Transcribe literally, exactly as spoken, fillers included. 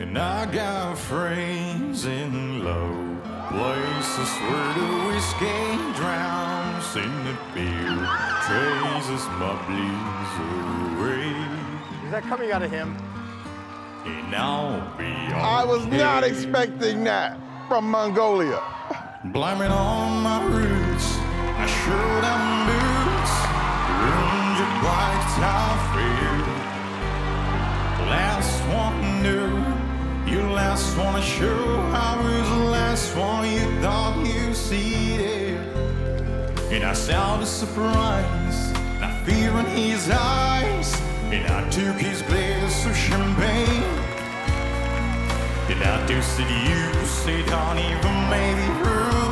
And I got friends in low places where the whiskey drowns in the beer traces my blues away. Is that coming out of him? And I'll be okay. I was not expecting that from Mongolia. Blame it on my roots. I sure them boots. Ruined your bright outfit. Last one knew. You last wanna show, I was the last one you thought you see there. And I saw the surprise, the fear in his eyes. And I took his glass of champagne. And I toasted you, said, don't even maybe hurt.